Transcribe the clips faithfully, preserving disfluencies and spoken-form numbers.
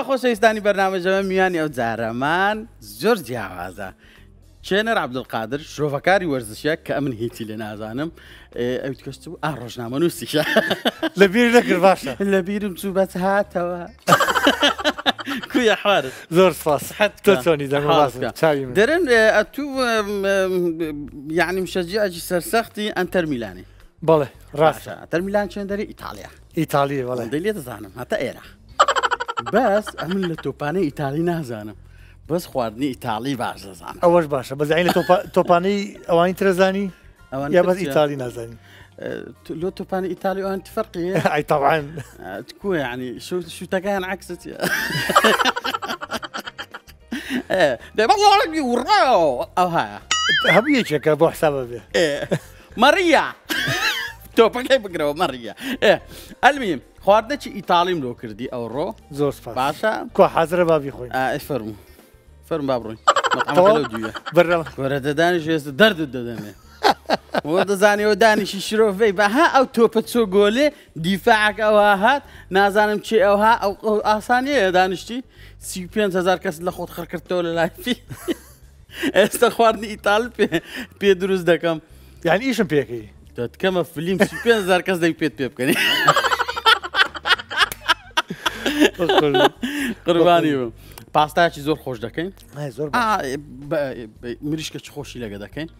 یا خۆشەویستانی بەرنامەژەمە میوانی ئەو جارەمان زۆر جیاوازە. چێنەر عەبدولقادر شۆڤەکاری وەرزشە کە ئەمن هیچی لێ نازانم ئەوی کەشتبوو ئا ڕۆژنامە نووسیشە لەبیر نەکرد باشە لەبیرم چوو بەت هاتەوە کوێ حوارت زۆر سپاس حتى تۆنی دەم دەرن ئەتو یعنی مشەجیعێکی سەرسەختی ئەنتەر میلانی بەڵێ ڕاستە ئەنتەر میلان چێندەری ئیتالیا ئیتالیا بەڵێ دەی لێ دەزانم هەتا ئێرە بەس ئەمن لە تۆپانەی ئیتالی نازانم بس خواردنی ئیتالی باش دەزانم ئەوەش باشە بەس عین لە تۆپانەی ئەوانی ترە زانی یا بەس ئیتالی نازانی لو توبان ايطالي وانت فرقي اي طبعا تكون يعني شو شو تكاين عكست ايه دابا والله وراو او ها هبيتك ابو حساب ايه ماريا توبان كيف بكره ماريا ايه المهم خواردك ايطالي ملو كردي او رو زوز فاس باشا كو حاضر بابي خويا اه فرم فرم بابرو مطعم كلوديا برا برا داني شو درد الدداني وەدەزانێ و دانیشی شرۆڤەی بەها ئەو تۆپە چۆ گۆلێ دیفاعەک ئەوە هات نازانم چێ ئەوها ئەو ئاسانەیە دانیشتی سی و پێنج هەزار کەس لە خۆت خڕکردەوە لە لایفی ئێستا خواردنی ئیتال پێ دروست دەکەم یعنی ئیشم پێکەی دەتکەمە فلیم سی و پێنج هەزار کەس دەی پێت پێ بکەنی قوربانی بم پاستایەکی زۆر خۆش دەکەین زۆر مریشکە چ خۆشی لەگە دەکەین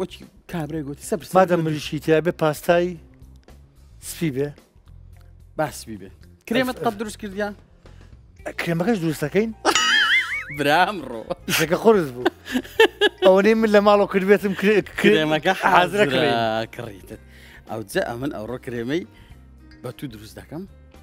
وەچی کابرای گوتی سەبر مادەم مریشکی تیا بێ پاستای سپی بێ باسپی بێ کرێمت قەت دروست کردیان کرێمەکەش دروست دەکەین برامڕۆ ئیشەکە قورس بوو ئەوەنەی من لە ماڵەوە کردبێتم کرێمەکە حازرە کڕیتت ئەوجا ئەمن ئەوڕۆ کرێمەی بە تو دروست دەکەم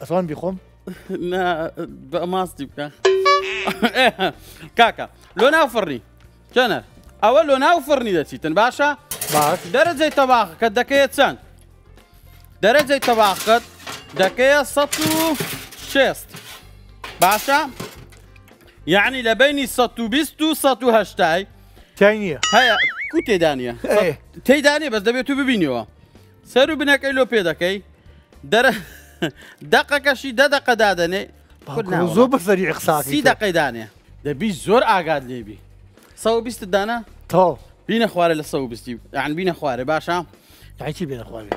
ئەسوان بیخۆم نا بە ماستی بکە کاکە لۆ ناو فڕنی چەنەر ئەوە لۆ ناو فڕنی دەچیتن باشە دەرەجەی تەباخەکەت دەکەیە چەند دەرەجەی تەباخەت دەکەیە سەد و شێست باشە یعنی لە بینی سەد و بیست و سەد و هەشتای تێی نییە هەیە کو تێدا نییە تێدا نییە بەس دەبێت تو ببینیەوە سەر و بنەکەی لۆ پێ دەکەی دەقەکەشی دە دەقە دادەنێ زۆر بەسەری ئیقساقی سی دەقەی دانێ دەبی زۆر ئاگات لێبی سەد و بیستت دانە تاو بینە خوارە لە سەد و بیست یعنی بینە خوارە باشە یعنی چی بینە خوارە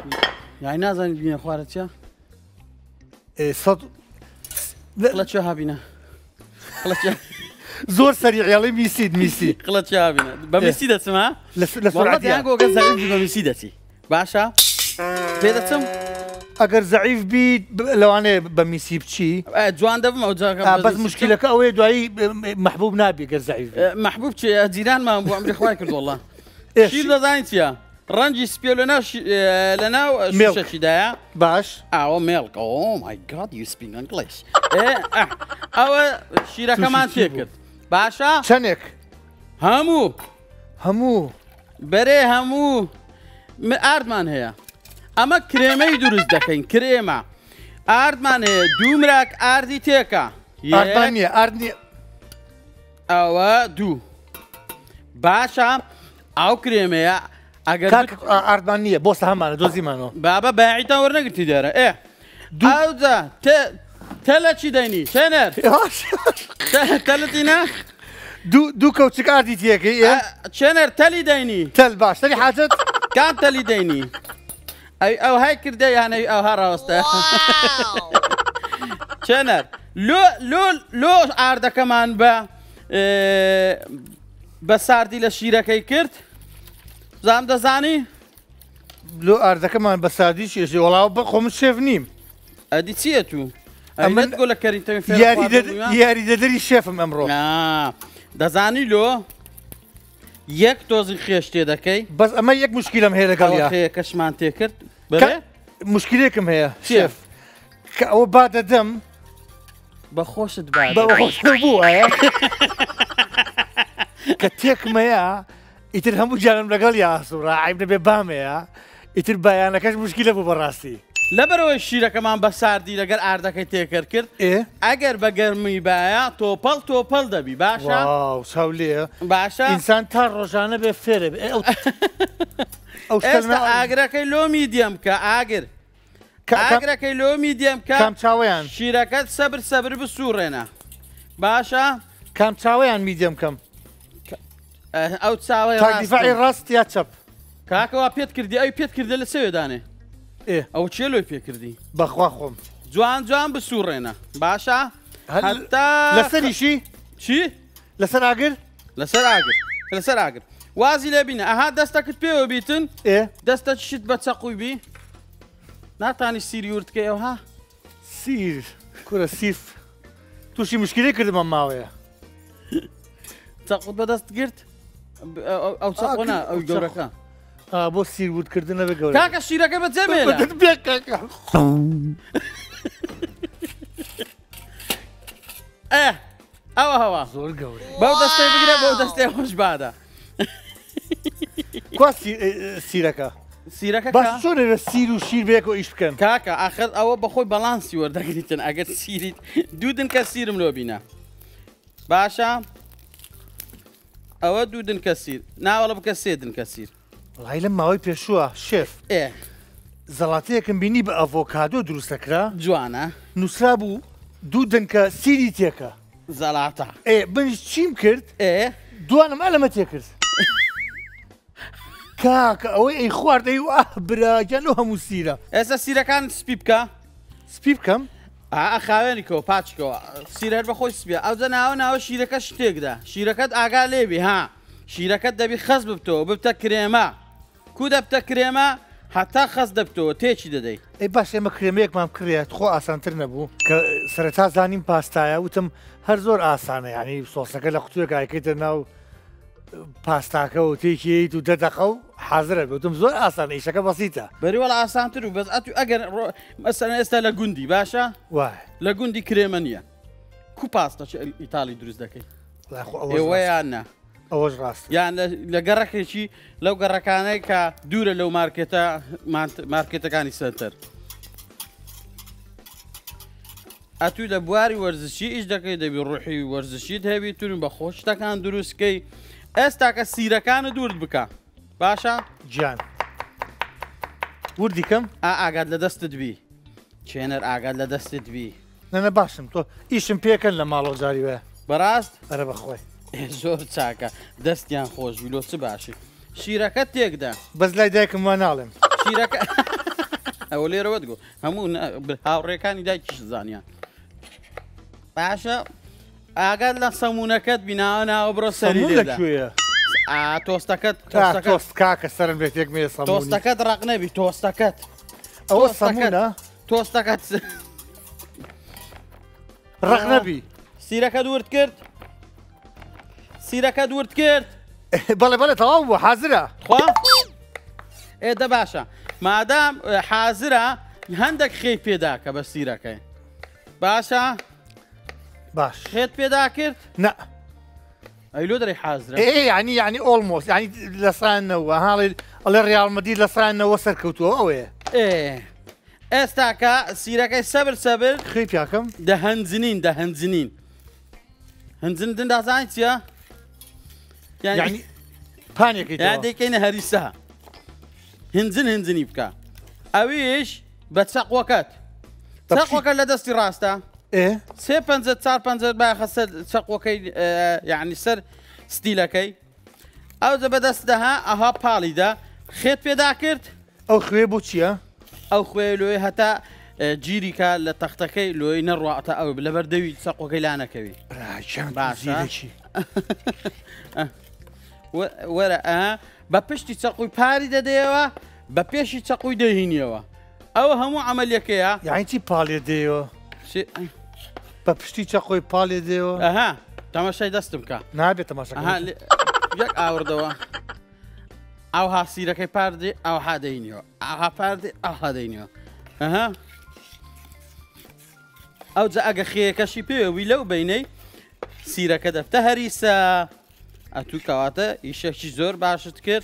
یعنی نازانی بینە خوارە چیە سەد قڵە چێ هابینە قڵە چێ زۆر سەریع ئەڵێ میسید میسی قڵە چێ هابینە بە میسی دەچم ها لە سوڕەت یان گۆگە زەعیف بی بە میسی دەچی باشە پێ دەچم ئەگەر زەعیف بی لەوانەیە بە میسی بچی جوان دەبم ئەو جاکە بەس مشکلەکە ئەوەیە دوایی مەحبوب نابی گەر زەعیف مەحبوب چێ جیرانمان بوو ئەمری خوای کرد وەڵڵا شیر دەزانی چییە ڕەنجی سپێ لەناو لەناو شوشەکیدایە باش ئاوە مێڵک ئۆ مای گاد یو سپینگ ئەنگلیش ئەوە شیرەکەمان چێ کرد باشە چەندێک هەموو هەموو بەرێ هەموو ئاردمان هەیە ئەمە کرێمەی دروست دەکەین کرێمە ئاردمان هەیە دوومراک ئاردی تێکە یاردانە ئاردنی ئەوە دوو باشە ئەو کرێمەیە ئەگەر ئاردمان نییە بۆستا هەمانە دۆزیمانەوە بابە بەعیتان وەرنەگرتی دەرە ئێ دووجە تە لە چی دەینی چێنەر تەلەتی نە دوو کەوچک ئاردی تێکەی چێنەر تەلی دەینی تەل باش تەلی حاجەت کام تەلی دەینی ئەو های کردە یانەوی ئەوها ڕاوەستە چەنەر لو لو لو اردكمان با بساردي لشيركي كرت زام دزاني لو اردكمان بساردي شي والله بقوم شيف نيم ادي تيتو انا تقول لك كريم تنفع يا ريت يا ريت دري شيف امرو اه دزاني لو يك توزي خيشتي دكي بس اما يك مشكله مهيله قال يا كشمان تيكرت مشكلتكم هي شيف او بعد دم بخوشت بعد بخوش ابوها كتيك ميا يترهموا جانم لقال يا صورة عيبنا ببامي يا يتربايا انا كاش مشكله ابو براسي لا برو الشيره كمان بساردي لقال اردك تيكر كرت ايه اگر بقرمي بايا توبل توبل دبي باشا واو سوليه باشا انسان ترجانه بفرب او او استنى اگرك لو ميديم كا اگر كاغرك لو ميديم كا كم تاويان شيركات صبر صبر بسورنا باشا كم تاويان ميديم كم او تساوي راس دفاعي راس تياتشب كاكو بيت كردي اي بيت كردي لسوي داني ايه او تشيلو بيت كردي بخواخهم جوان جوان بسورنا باشا حتى لسري شي شي لسر عقل لسر عقل لسر عقل وازي لابينا اها دستك بيو بيتن ايه دستك شت بتسقوي بي ناتاني سير يورد كي ها سير كره سيف تو شي مشكله كرد ماماويا تاخذ بدست قرت او تسقونا او جوركا اه بو سير بود كردنا بقول كاكا شيركه بتزمل بدت بيك كاكا اه هوا هوا زور قوري باو دستي بقرا باو دستي وش بعدها كواسي سيركه سيركا بس شو السير وشير بيكو ايش بكن كاكا اخر او بخوي بالانسي ورداكريتن اگر سيريت دودن كسير ملو بينا باشا او دودن كسير نا والله بكسيدن كسير والله لما وي بيشوا شيف ايه زلاتيه كم بيني بافوكادو دروس لكرا جوانا نسرابو دودن كسيري تيكا زلاتا ايه بنش شيم كرت ايه دوانا مالما تيكرت كاكا اوي خوارد ايو اهبرا جانوها موسيرة اسا سيرة كان سبيبكا سبيبكا اخاوينيكو باتشكو سيرة بخوي سبيا او زناو ناو شيركا شتيك دا شيركات اقا ليبي ها شيركات دبي خص ببتو ببتا كريما كو دبتا كريما حتى خص دبتو تيشي ددي اي باش اما كريميك مام كريات خو اسانتر نبو سرتا زانيم باستايا وتم هر زور اسانه يعني صوصكا لقطوك ايكيت ناو باستاكا وتيكي وددقو حاضره بتم زور اصلا ايش حاجه بسيطه بري ولا اصلا ترو بس اتو اگر مثلا استا لغوندي باشا واحد لغوندي كريمانيه كو باستا ايطالي دروز دكي لا اخو اول ايوه انا اول راس يعني لقرك شيء لو قرك انا كدوره لو ماركتا ماركتا كان سنتر اتو لبواري ورزشي ايش دكي دبي روحي ورزشي دهبي تون بخوش تا كان دروز كي استا كسيره كان دورد بكا باشا جان وردي كم؟ اه اقعد لدستت بي تشينر اقعد لدستت بي انا باشم تو ايشم بيكن لما لو زاري بها براست؟ انا بخوي زور تاكا دستيان خوش بلو تباشي شيركات تيكدا بس لا يدايكم ما نعلم شيركات اولي روتقو همون هاوريكاني دايكش زانيان باشا اقعد لصمونكات بناونا وبروسالي ليدا صمونك شوية آه توستكت توستكت توست كاكا سرن بيت يقمي صموني توستكت رقنبي توستكت أو صمونة توستكت رقنبي سيركا دورت كرت سيركا دورت كرت بلي بلي تواو حاضرة خواه ايه ده باشا مادام حاضرة هندك خيط بيداك بس سيركا باشا باش خيط بيدا كرت؟ لا ايلو دري حازره ايه يعني يعني اولموست يعني لسان وهالي الريال مدريد لسان وسركوتو اوه ايه استاكا سيركا صبر صبر خيف ياكم ده هنزنين ده هنزنين هنزنين ده زايت يا يعني يعني بانيك يعني ديكين هريسها هنزن هنزن يبكى اويش بتسقوكات تسقوك لدستي راستا ايه سي بنزت صار بنزت بقى خسر سقوكي آه يعني سر ستيلكي او اذا بدستها اها بالي ده خيط بيدا كرت او خوي بوتشيا او خوي لوي حتى جیریکە لە تەختەکەی لۆی نەڕاتە ئەو لەبەر دەوی سەقۆکەی لا نەکەوی باشە وەرە بە پشتی چەقوی پاری دەدەیەوە بە پێشی چەقوی دەهینیەوە ئەو هەموو عملیەکەیە یاینی پاڵێ دێەوە بە پشتی چەقۆی پاڵێ دێەوە ئەها تەماشای دەستم بکە نابێت تەماشەکە یەک ئاوردەوە ئەو هاسیرەکەی پاردێ ئەو هادەینیەوە ئاها پاردێ ئەو هادەینیەوە ئەها أو جاء خير كشي بيه ولو بيني سيرة كده تهريسة أتو كواتا يشكي زور باشا تكر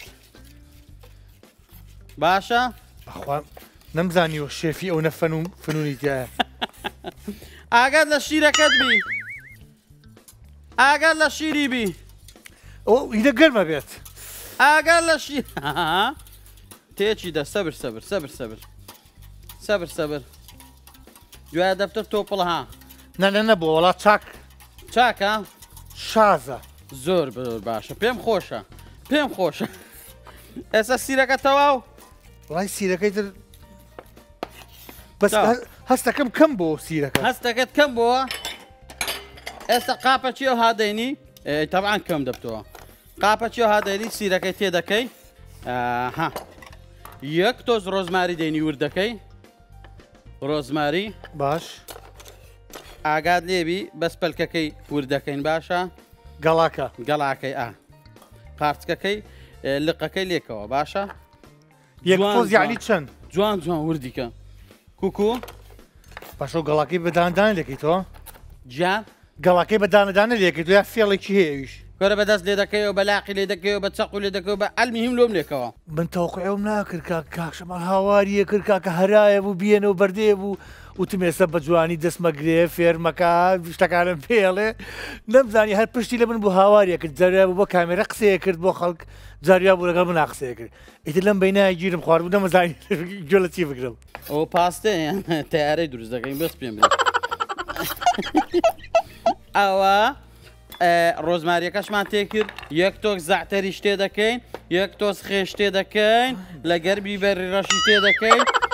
باشا أخوان نمزاني وشيفي أو نفنون فنوني تياه أقل لشيرة كدبي أقل لشيري بي أو إذا قرمة بيت أقل لشيري تيجي ده صبر صبر صبر صبر صبر صبر جوا دفتر توپلها نه نه نه بولا چاک چاکا شازه زور زور باشه پیم خوشه پیم خوشه اسا سیرەکە تەواو وای سیرەکەی در بس هەستەکەم کەم بۆ سیرەکە هەستەکەت کەم بۆوە ئێستا قاپەچی و هادەینی تەبعان کەم دەبتەوە قاپەچی و هادەینی سیرەکەی تێدەکەی ها یەک تۆز ڕۆزماری دێنی وردەکەی روزماری باش ئاگاد لێبی بەس پەلکەکەی پور دەکەین باشە گەڵاکە گەڵاکەی ئا پارچکەکەی لقەکەی لێکەوە باشە یعنی چەند جوان جوان وردیکە کوکو پاشە گەڵاکەی بەداندان لێکی تۆ جیان گەڵاکەی بەدانەدانە لێکی تۆ یا فێڵێکی هەیەویش کۆرە بەدەست لێ دەکەیەوە بە لاقی لێ دەکەیەوە بە چەقو لێ دەکەوە بە ئەلمیهیم لۆم لێکەوە من تەوقعێوم ناکرد کاکشەمان هاواریە کرد کاکە هەرایە بوو بیێنەوە بەردێ بوو وتم ئێستا بە جوانی دەستمەگرێ فێرمەکە شتەکانم پێڵێ نەمزانی هەر پشتی لە من بوو هاواریە کرد جاریا بوو بۆ کامێرە قسەیە کرد بۆ خەڵک جاریا بوو لەگەڵ من قسەیە کرد ئیتر لەم بەیناگیرم خواردبوو نەمەزانی گوێ لە چی بگرم ئەوە پاستەیە تیارەی دروست دەکەین بەس پێم بڵێ ئەوە ڕۆزماریەکەشمان تێکرد یەک تۆک زعتەریش تێ دەکەین یەک تۆز خێش تێ دەکەین لەگەر بیبەری ڕەشی تێ دەکەین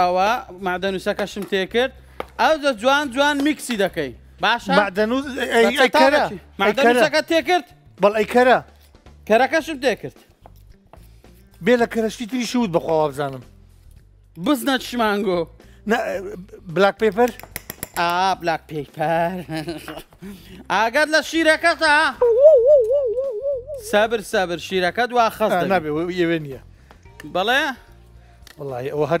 ئەوە مەعدەنووسەکەشم تێکرد ئەو دە جوان جوان میکسی دەکەی باشە مەعدەنووسەکە تێکرد بەڵ ئەی کەرە کەرەکەشم تێکرد بێ لە کەرەشتی تریشی وت بەخوا بزانم بزنە چشمانگۆ بلاک پیپەر ئا بلاک پیپەر ئاگەر لە شیرەکەتە سەبر سەبر شیرەکە دوا خەست نابێ ئێوێ نییە بەڵێ وڵای ئەوە هەر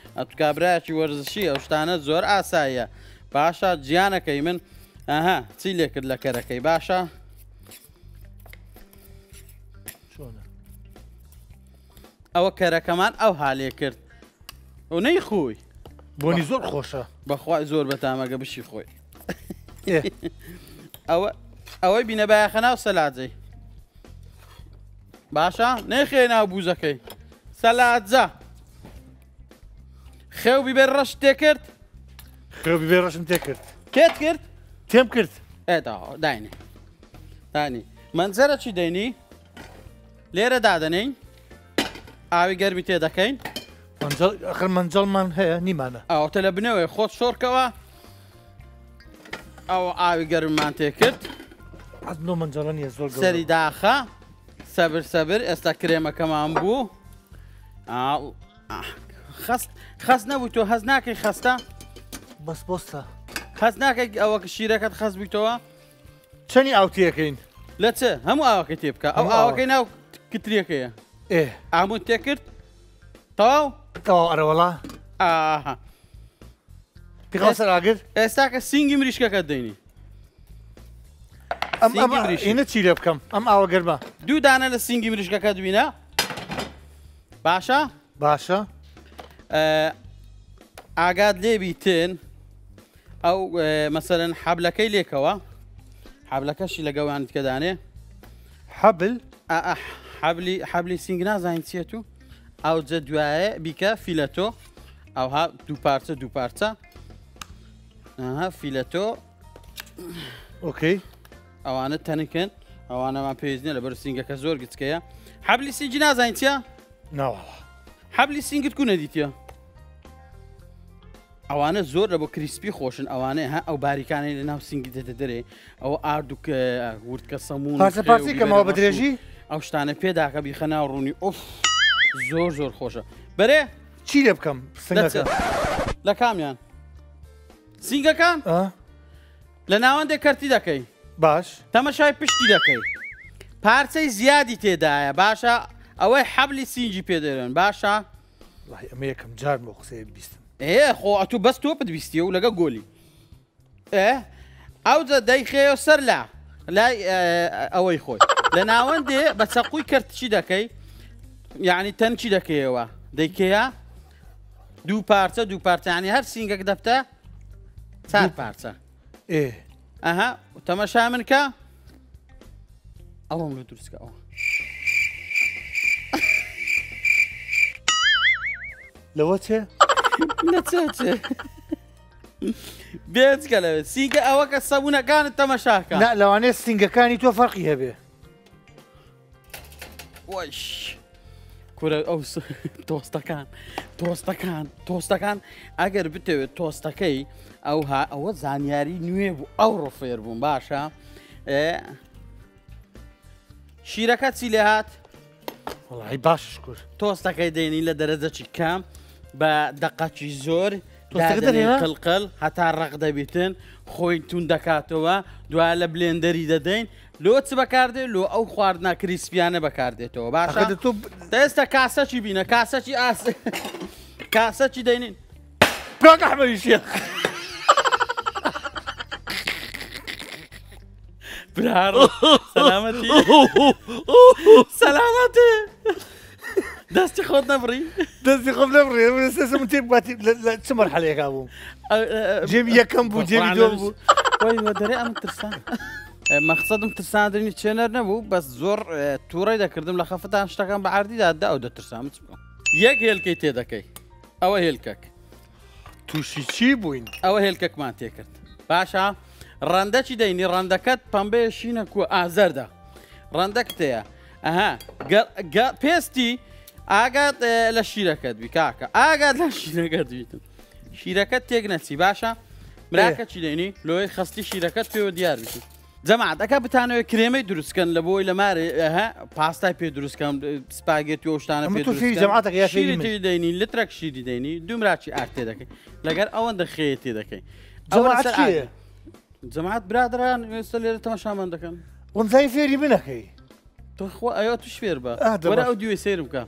أتكابرات شو ورزشية وشتانا زور عسايا باشا جيانا كيمن أها تيلي كلا كركي باشا شونه أو كركمان أو هالي كرت وني خوي بۆنی زۆر خۆشە بەخوای زۆر بە تامەگە بشی خۆی ئەوەی بینە بایەخە ناو سەلاجەی باشە نەیخێ ناو بووزەکەی سەلاجە خێو بیبێ ڕەش تێکرد خێو بیبێ ڕەشم تێکرد کێت کرد؟ تێم کرد ئێتاوە داینێ دانی مەنجەرە چی دەینی؟ لێرە دادەنین ئاوی گەرمی تێدەکەین آخر منجلمان هەیە نیمانە ئەوتە لە بنەوەی خۆت شۆڕکەوە ئەو ئاوی گەرممان تێکرد ئەدنۆ منجڵە نیە زۆر سەری داخە سەبر سەبر ئێستا کرێمەکەمان بوو خست خست نبود تو خست نکی خسته بس بسته خست نکی اوک شیرکت خست بی تو چنی آوتیه کین لطه همو آوکی تیپ که او آوکی نه کتریه که ايه عمو تكر طاو طاو أنا والله آه تخلص العقد استاك سينج مريشكا كديني أم أم هنا تشيلها بكم أم أو قربا دو دانا للسينج مريشكا كدوينا باشا باشا آه عقد لي بيتين أو آه مثلا حبلكي ليكوا حبلكش اللي قوي عند كداني حبل آه آه حبلي حبلي سينغنا زينتيتو او جدواه بك فيلاتو او ها دو بارتا دو بارتا ها فيلاتو اوكي او انا تنكن او انا ما بيزني لبر سينغا كزور قتكيا حبلي سينغنا زينتيا لا والله حبلي سينغ تكون ديتيا او انا زور ابو كريسبي خوشن او انا ها او باريكاني لنا سينغ تدري او اردك ورد كسمون بارتا بارتا كما بدريجي او شتانه پیدا که بی خناه رونی اوف زور زور خوشه بره چی لب کم سینگا لکام یان سینگا کم آه لناوند کرتی دکی باش تماشای پشتی دکی پارچه زیادی تعداد باشه اوه حبل سینجی پیدارن باشه الله امیرکم جار مخصی بیستم ای خو اتو بس تو پد بیستی و لگا گولی اه اوضا دیخه سر لا لا اوه خوی لناوندي بس اقوي كرت شي دكي يعني تن شي دكي هو ديكيا دو بارتا دو بارتا يعني هر سينجا كدبتا صار بارتا ايه اها وتماشى منك او ملو درسك او لوته نتاته بيتك لا سينجا اوك الصابونه كانت تماشاك لا لو انا السينجا كانت تو فرقيها به وش كره اوس توستكان توستكان توستكان اگر بتوي توستكي او ها او زانياري نويبو او رفير بون باشا اه شيركات سيلهات والله باش شكر توستكي ديني لدرجه كام بدقه زور توستكي قلقل حتى الرقده بيتن خويتون دكاتوا دوال بلندري ددين لو تبكارده لو او خواردنا كريسبيانه بكارده تو باشا تستا كاسه شي بينا كاسه شي اس كاسه شي دينين بروك احمد الشيخ برار سلامتي سلامتي دستي خود نبري دستي خود نبري لسه متباتي تسمر عليك ابو جيبي كم بو جيبي دوم وي ودري انا ترسان مقصدم ترسان درني تشنر نبو بس زور توري دا كردم لخفتها اشتكم بعردي دا دا او دا ترسان متبقى ياك هلكي تيدكي او هلكك توشي شي بوين او هلكك ما تيكرت باشا راندشي ديني راندكات بامبي شينا كو ازردا راندكتيا اها قا بيستي اقعد للشركات بكاكا اقعد للشركات بيتم شركات تيغنسي باشا مراكا تشيليني لو خصتي شركات في وديار بيتم جماعة اكا بتانو كريمي دروس كان لبوي لماري اها باستا بي دروس كان سباجيتي وشتانا بي دروس كان جماعتك يا شيري تيديني لترك شيري ديني دوم راتشي ارتي دكي لقر اوان دخيتي دكي جماعة شي جماعة برادران يستلير تماشا من دكان ومزاي فيري منك تو خو ايوا توش فير با ولا اوديو يسير بكا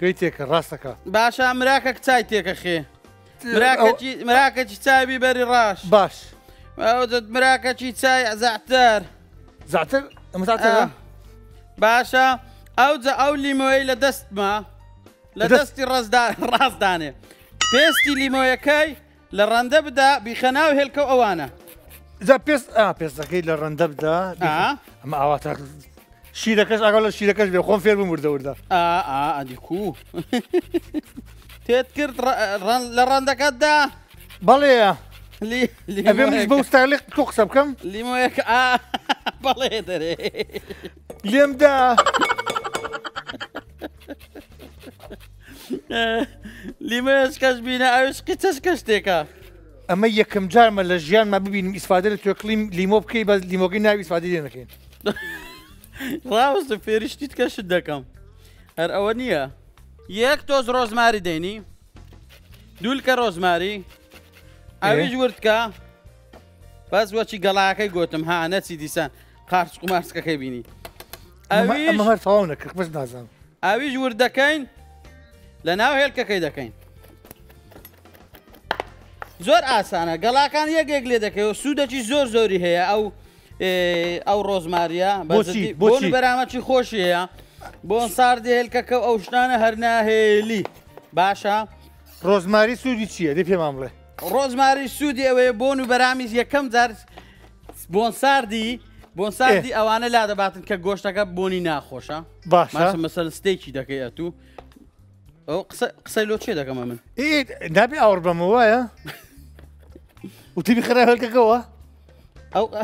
خيتيك راسك باشا مراكك تايتيك اخي مراكشي مراكشي تاي بيبري راش باش مراكشي تاي زعتر زعتر متعتر آه. باشا اوزا او ليموي لدست ما لدست الراس داني الراس داني بيستي ليموي كاي للرنده بدا بخناوي هلكو اوانا اذا بيست اه بيست اكيد للرنده بدا اه اما اواتر شيركش اقول شيركش بخون فير بمرده ورده اه اه اديكو تذكرت ران لرندك دا باليه لي لي ابي مش بوستعلق تقصب كم لي مويك اه باليه دري لي مدا لي ماش كاشبينا اوش كيتاش كاشتيكا اما يكم جارما لجيان ما ببين استفاده لتوكليم لي مو بكي بس لي مو غير استفاده لي نكين راوس فيريش تيتكاش دكم هر اونيه ياك توز روزماري ديني دولك روزماري اويج وردكا بس واشي قلاكي قوتم ها ناتسي ديسان قارش قمارسكا كيبيني اويج اما هر طاونك بس نازم اويج وردكين لناو هيلكا كيدكين زور آسانه قلاكان ياك ياك ليدكي سوداكي زور زوري هي او او روزماريا بوشي بوشي برامجي خوشي هي بون صار دي هلكا او شنانه هرنا هيلي باشا روزماري سودي چيه دي في معامله روزماري سودي او بون برامج يكم زار بون صار دي بون صار دي او انا لا دباتن ك گوشتك بوني ناخوشا باشا مثلا ستيكي دكي اتو او قص قصيلو چيه دكا مامن اي نبي اور بموايا وتبي خرا هلكا هو او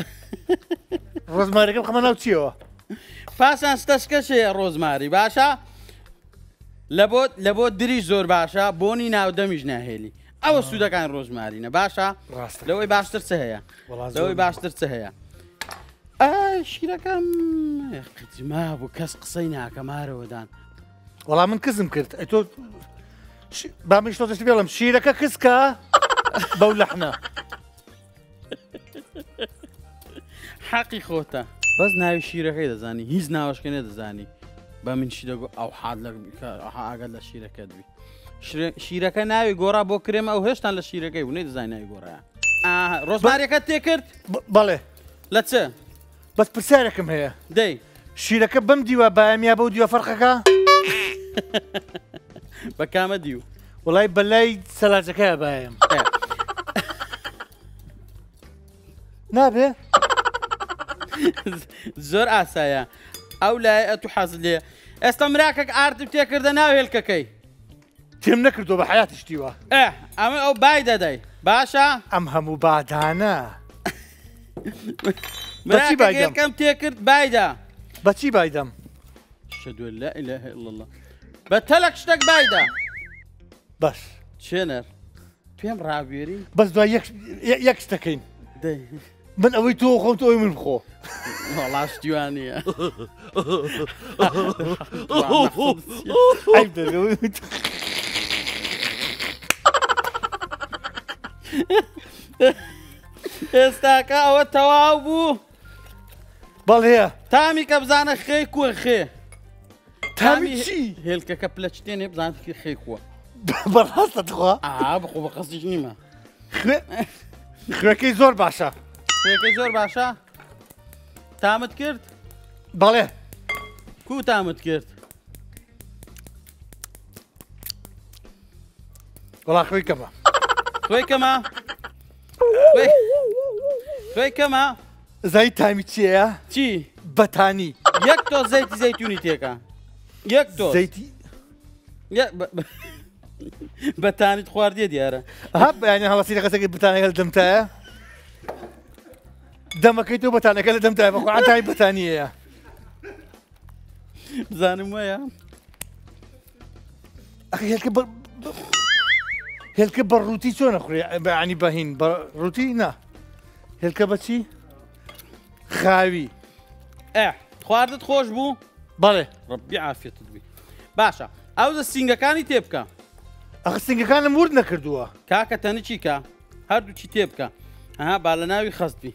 روزماري كم خمناو چيه فاسان استشكشي روزماري باشا لابد لابد دريش زور باشا بوني ناو دمج ناهيلي او سودا كان روزمارينا باشا لو باشتر سهيا لو باشتر سهيا اه شيركم ما ابو كاس قصينا كمار ودان والله من كزم كرت اتو بامش تو تشتي بالهم شيركا كسكا بولحنا حقي خوته بس ناوي شيركي دزاني هيز ناوش كنه دزاني بامن شيركو او حاد لك اقل للشيركه دبي شيركه ناوي غورا بو كريم او هشتان للشيركه وني دزاين ناوي غورا اه روزماري كتكرت بله لا تسى بس بسعركم هي دي شيركه بمدي وبايم يا بودي فرقك بكام ديو والله بلاي ثلاثه كا بايم نابه زور آسايا او لا تحصل لي استمراكك ارت بتكرد ناوي الككي تم نكردو بحياتي شتيوا اه ام او بايدا داي باشا ام همو بعدانا باشي بايدم كم تكرد بايدا باشي بايدم اشهد ان لا اله الا الله بتلك شتك بايدا بس شنر تيم رابيري بس دو يك يكشتكين داي من اوي تو خو تو من بخو والله شتوانيه عيب دلو استاكا او توابو باليه تامي كبزانه خيكو خي تامي شي هلك كبلشتين بزانه خيكو براسه تخوا اه بخو بقصدي ما خيكي زور باشا خيكي زور باشا تامت كرت؟ بله كو تامت كرت؟ والله خوي كما خوي كما خوي خوي كما زيت تامي تشيا؟ تشي بتاني يك توز زيت زيتوني تيكا يك توز زيتي يك بتاني تخواردي ديارة هب يعني هلا سيدي قصدك بتاني هالدمتها دمك يتو بتانك اللي دم تعبك وعن تعب بتانية زانم ويا أخي هالكبر هالكبر روتي شو نخري يعني باهين روتي نه هالكبتشي خاوي إيه خواردت خوش بو بله ربي عافية تدبي باشا عاوز السينجا كاني تبكى أخي السينجا كان مورد نكردوها كاكا تاني شيكا هادو شي تبكى ها بالناوي خصبي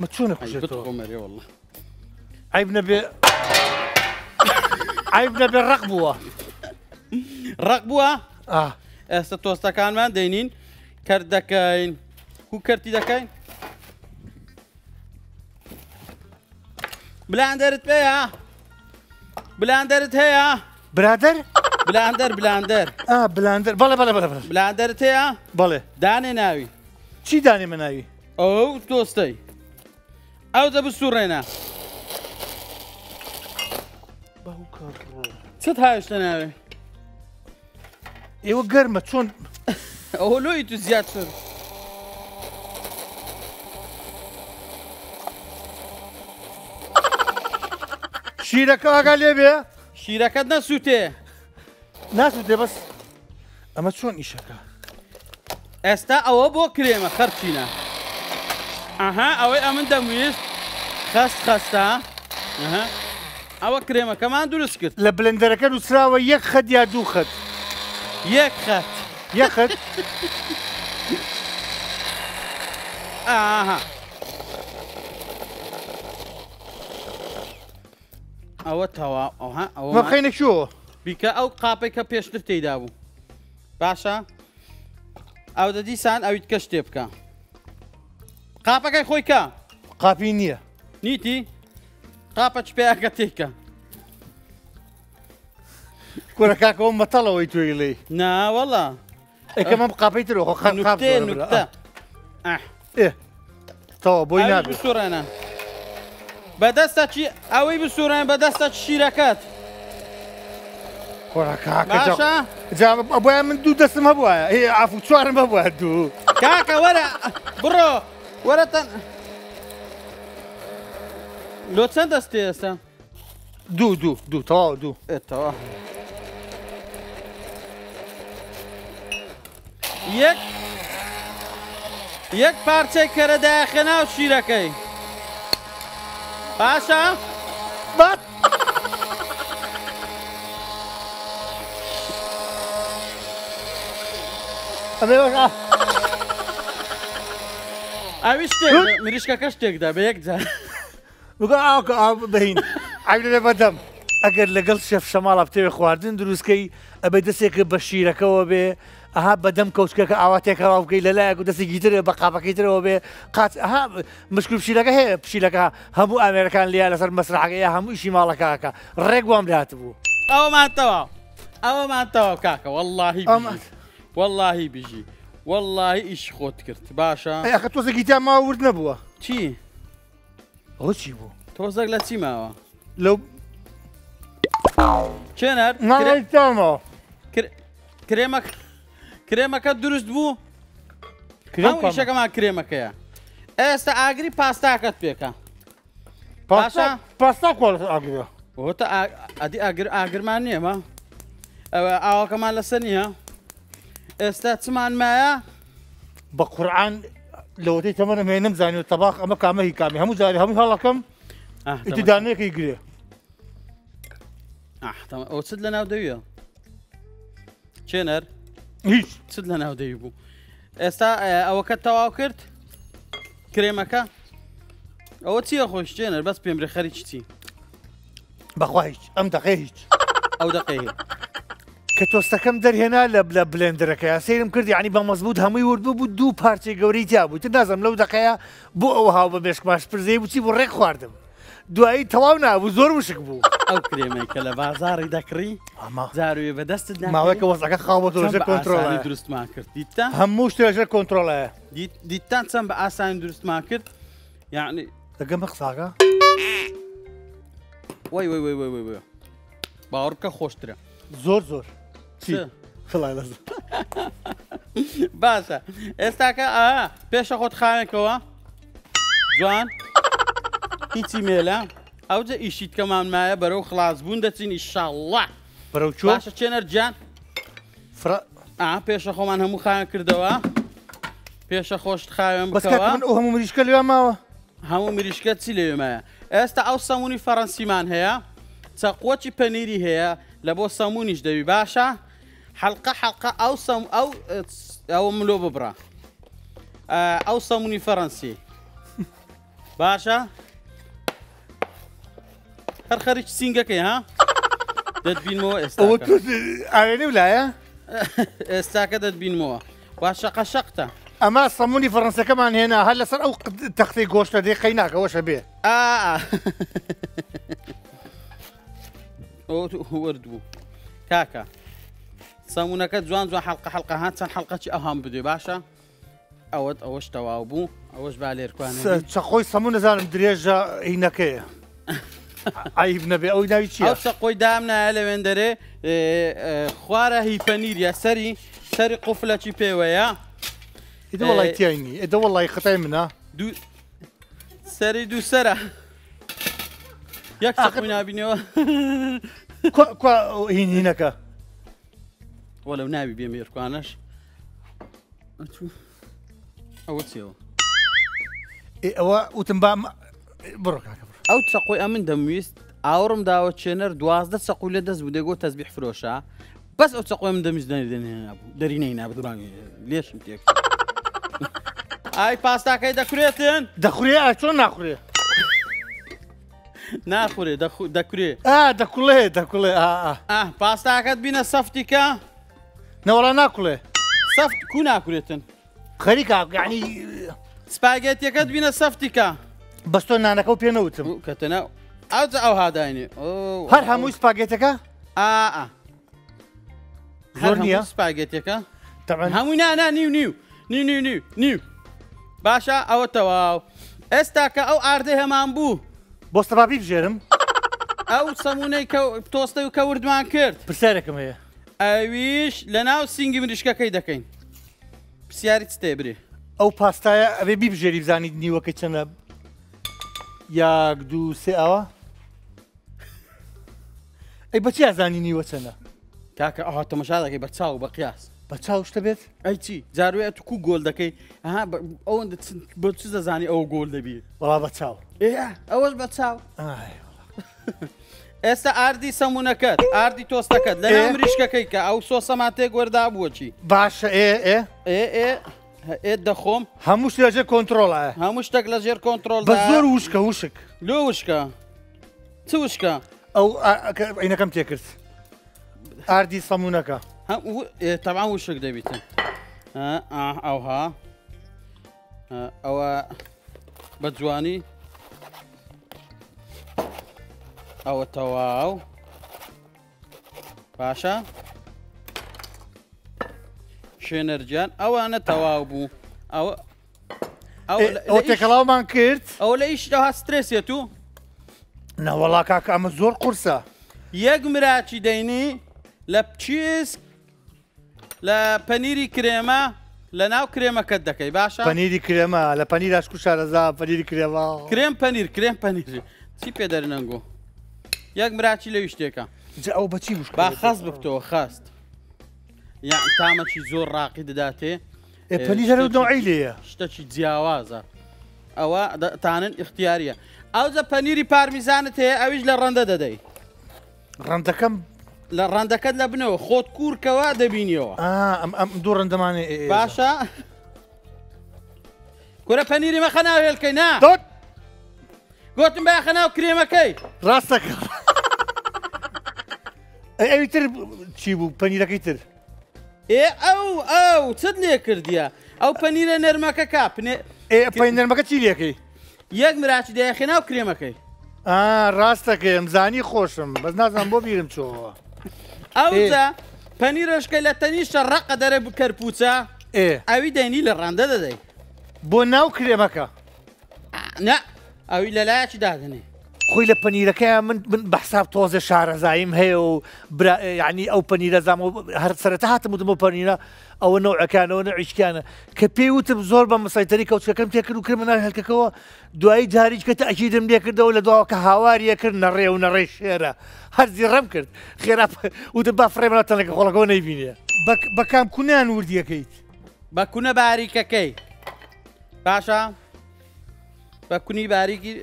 ما تشونك وجهته والله عيبنا ب عيبنا بالرقبوه رقبوه اه هسه توستا كان ما دينين كردكين وكرتي دا كاين بلا اندرت بيها بلا اندرت هيا برادر بلاندر بلاندر اه بلاندر بله بله بله بله بلاندر تيا بله داني ناوي چی داني مناوي او دوستي او ده بسورينا باو كارو چت هايش ناوي ايوه گرمه چون او لوي تو زياد شد شيرك اگالي بيه شيركت نسوته ناسوده بس اما شلون ايشكا استا او بو كريمه خرتينا اها او امن دميش خس خستا اها او كريمه كمان دولسكت لبلندر كانوا سراوي يخد يا دوخت يخد يخد اها او توا اوها او ما خينك شو بيكا او قابيكا بيشتر تيدابو باشا او دا ديسان او يتكش تيبكا قابيكا خويكا قابي نية نيتي قابيش بيكا تيكا كوركاكا هم مطلعوا يتوي لي نا والله اي كمان قابي تروحوا خان قابي نكتة نكتة اه ايه تو بوي نابي اوي بسورينا بدستاتشي اوي بسورينا بدستاتش شيركات باشا جاب ابويا من دو دسم ابويا هي عفوا شوارم ابويا دو كاكا ورا برو ورا تن لو تندستي هسه دو دو دو توا دو توا يك يك بارتشي كره داخنا وشيركي باشا بط أبيك أبيش تك مريش كاش تك ده بيك ده بقول أوك أو بهين عقلي بدم أقدر لقل شف شمال بتوع خواردين دروس كي أبي دسيك بشيرة كوابي أها بدم كوش كا عواتي كوابي للا أقول دسيك يتره بقى بكيتره وبي قات أها مشكلة بشيرة كه بشيرة كه همو أمريكان ليه لصار مسرح كه همو إشي مالك كاكا رجوام لاتبو أو ما توا أو ما توا كاكا والله والله بيجي والله ايش خوت كرت باشا يا اخي توزق يتا ما ورد نبوه شي غشي بو توزق لا شي ما لو شنر كريمه كريمه كريمه كدرست بو كريمه ايش كمان كريمه كيا استا اغري باستا كات بيكا باشا باستا كول اغري هو تا ادي اغري اغري مانيه ما او كمان لسنيه استثمان ما بقرآن لو تي تمر ما نمزاني الطباخ اما كامه كامي هم زاري هم هلا كم انت دانيك يجري اه تمام وصد لنا وديو شنر هيش صد لنا وديبو استا اوكت تواكرت كريمكا او تي خوش شنر بس بيمري خريجتي بخوايش ام دقيق او دقيق كتوستا كم در هنا لبلا بلندرك يا سيرم كرد يعني بمزبوط هم يورد بو دو بارتي قوري تابو تنازم لو دقيقة بو اوها وبمشك ماش برزي بو تي بو ريق خواردم دواي تواونا بو زور وشك بو او كريمي كلا بازاري دكري اما زارو بدست دناك ما هوك وصعك خوابط ورجا كنترول سم بأساني درست ما كرد ديتا هموش ترجا كنترول ديتا سم بأساني درست ما كرد يعني دقم اقصاقا وي وي وي وي وي وي باوركا خوش ترى زور زور شي خلاص باشا استاك اه بيش اخذ خانك هو جوان هيتي ميلا او ذا ايشيت كمان معايا برو خلاص بوندتين ان شاء الله برو شو باشا تشنر جان فرا اه بيش اخو من همو خان كردوا بيش اخوش تخايم بس كمان همو مريشكا اليوم ما همو مريشكا تسي اليوم استا او صاموني فرنسي مان هيا تقوتي بانيري هيا لابو صامونيش دبي باشا حلقه حلقه او صم او او ملو ببرا او صاموني فرنسي باشا خرخريش سينقكي ها دتبين مو استاك على ولايه استاك دتبين مو باشا قشقته اما صموني فرنسا كمان هنا هلا صار او تخفي غوش لدي قيناك واش به اه او وردو كاكا صمونك جوان جوان حلقه حلقه هاتسن حلقه اهم بدي باشا اوت اوش توابو اوش باليركوان شقوي صمونه زال دريجه هناك عيب نبي او ناوي تشي اوش قوي دامنا على وندري خواره هي فنير يا سري سري قفله تشي بيويا إذا والله يتيعني إذا والله يقطع منها دو سري دو سرة يكسق منها بنيوة كو كو هين هناك ولو نابي بيمير كوانش أشوف أو تسيو أو وتنبأ بركة أو تسقوي أمن دميست أورم داو تشينر دوازدة تسقوي لدز بديجو تسبيح فروشة بس أو تسقوي من دميست دارين هنا أبو دارين هنا أبو دراني ليش متيك اي باستا كاي دكوريتن دكوريه شلون ناخوريه؟ ناخوريه دكوريه اه دكوريه دكوريه اه اه اه باستا كات بينا صفتيكا نورا ناكله صفت كو ناكوريتن خريكا يعني سباجيتي كات بينا صفتيكا بس تو نانا كو بينوتم كتنا او او هادايني او هل همو سباجيتيكا؟ اه اه هل همو سباجيتيكا؟ طبعا همو نانا نيو نيو نيو نيو نيو نيو باشا او تواو استاكا او عرضه همان بو بوست بابي بجرم او صمونه كو توستو كورد مان كرد بساركم هي اويش لناو سينجي مرشكا كي دكين بسياري تستبري او باستايا ابي بجري بزاني نيو كيتشن ياك دو سي اوا اي بتي ازاني نيو تشنا كاكا اه تو مشا دكي بتساو بقياس بتساوش تبيت؟ أي شيء جاروي أتوكو جول دكى ها ب أو أنت بتصير زاني أو جول دبي والله بتساو إيه أول بتساو أي والله إستا أردي سمونكات أردي توستكات لا أمريش ككيكة أو صوصة ماتي قردا بوشي باش إيه إيه إيه إيه إيه دخوم هموش لجير كنترول إيه هموش تجلجير كنترول بس زور وشكا وشك لو وشكا شو وشكا أو أين كم تذكرت أردي سمونكا طبعا وشك دبيته ها اه او ها او بجواني او تواو باشا شينرجان او انا تواوبو او او تكلاو مان كيرت او ليش لها ستريس يا تو لا والله كاك عم زور قرصه يقمراتي ديني لبتشيس لا بانيري كريمة لناو كريمة كدكي باشا بانيري كريمة لا بانيري اشكو شارزا بانيري كريمة كريم بانير كريم بانير سي بيدر نانغو ياك مراتي ليشتيكا او باتشي مشكل با خاص بكتو خاص يعني طعمه شي زور راقي داتي بانيري نوعي ليه شتا شي زياوازا او تانن اختياريه او ذا بانيري بارميزانته اوج للرنده ددي رنده كم لرندا كد لبنو خود كور كوا دبينيو اه ام ام دور رندماني إيه باشا كره بانيري ما خناو هلكينا دوت قلتم بقى خناو كريمه كي راسك اي اي تر تشيبو بانيرا كيتر اي او او تصدني كرديا او بانيرا نرمكا كابني اي بانيرا نرمكا تشيليكي ياك مراتي دي خناو كريمه كي اه راسك مزاني خوشم بس نازم بو بيرم شو اوزا پنیرش که لاتنی شرق داره بکرپوتا اوی دینی لرنده داده بو ناو کریمه که نه اوی للا چی دادنه خوی لپنیره که من بحساب توزه شارزایم هی و یعنی او پنیره زامو هر سرته هاتم دمو پنیره او نوع کانه و نوعش کانه که پیوتم زور بم مسیطری که وچکم تکر و کریمه نال هلکه که دوایی جاریج که تأکیدم لیا کرده و لدوا که هاواریه کرد نره و نره شیره هر زیرم کرد خیراب و دبا فریم نتونه که خلاقو نیبینه با کام کنه انوردیه کیت با کنه باریکه کی باشا با کنی باریکی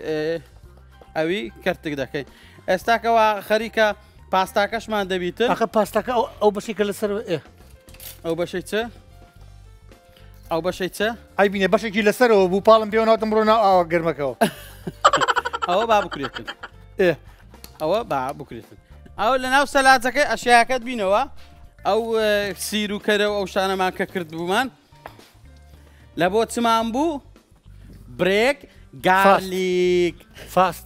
اوی کرتک دکی استاکه و خریکه پاستاکش من دبیته آخه پاستاکه او باشی که لسر او باشی چه او باشی چه ای بینه باشی که لسر و بو پالم پیوناتم رو نا آو گرمه که او او با بکریتن اه او با بکریتن او لناو سلاتکه اشیاء کد بینه و او سیرو کرده و او شانه من که کرد بو من لابوت سمامبو بريك غارليك فاست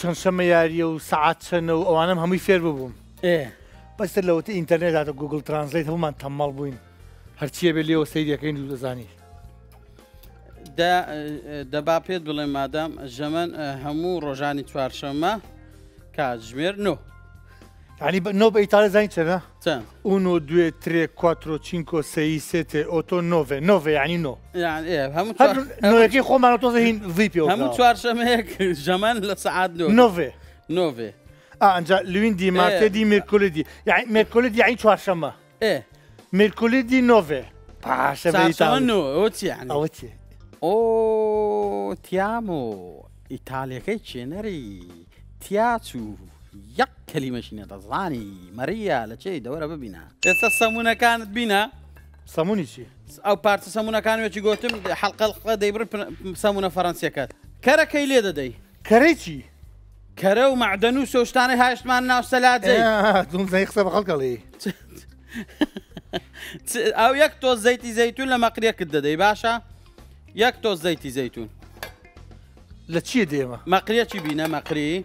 چند شمایاری و ساعت چند و آنام همی فیر بودم. اه. بسته لوتی اینترنت داد و گوگل ترانسلیت هم من تمال بودیم. هرچیه بلیو سیدی که این دو زنی. دا دبابیت بله مادام زمان همون روزانی چهارشنبه کاجمیر نه. یعنی نه به ایتالیا زنی چه نه؟ چند؟ یکو دو تری چهار پنج شش هفت هشت نه نه یعنی نه. يعني ايه همون نوكي خو ما نتوزه هين فيبيو همون تشارشمك جمان لساعات نوفي نوفي نوفي اه انجا لويندي مارتدي ميركوليدي يعني ميركوليدي يعني تشارشما ايه ميركوليدي نوفي باش ايطاليا نو اوتي يعني اوتي او تيامو ايطاليا كيتشينري تياتو يا كلمه شنو تزاني ماريا لاشي دوره ببينا السمونه كانت بينا ساموني شيء أو بارت سامونا كانوا يجيقوتهم حلقة الحلقة دايبر سامونا فرنسية كات كرا كيلي ده داي كريتي كرا ومعدنو سوشتاني هاشت معنا وسلاد زي آه دون زي خسب خلقة لي أو يكتوز زيتي زيتون لما قرية كده داي باشا يكتوز زيتي زيتون لا تشي ديما مقرية تشي بينا مقرية